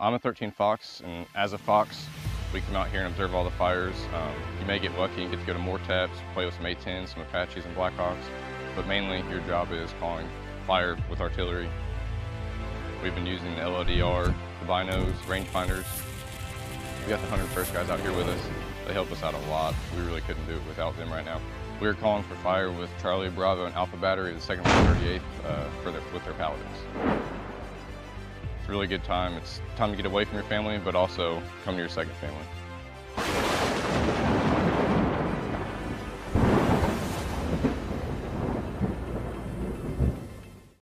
I'm a 13 Fox, and as a Fox, we come out here and observe all the fires. You may get lucky and get to go to more taps, play with some A-10s, some Apaches, and Blackhawks, but mainly your job is calling fire with artillery. We've been using the LODR, the binos, rangefinders. We got the 101st guys out here with us. They help us out a lot. We really couldn't do it without them right now. We were calling for fire with Charlie Bravo and Alpha Battery, the 2nd of the 138th, with their Paladins. It's a really good time. It's time to get away from your family, but also come to your second family.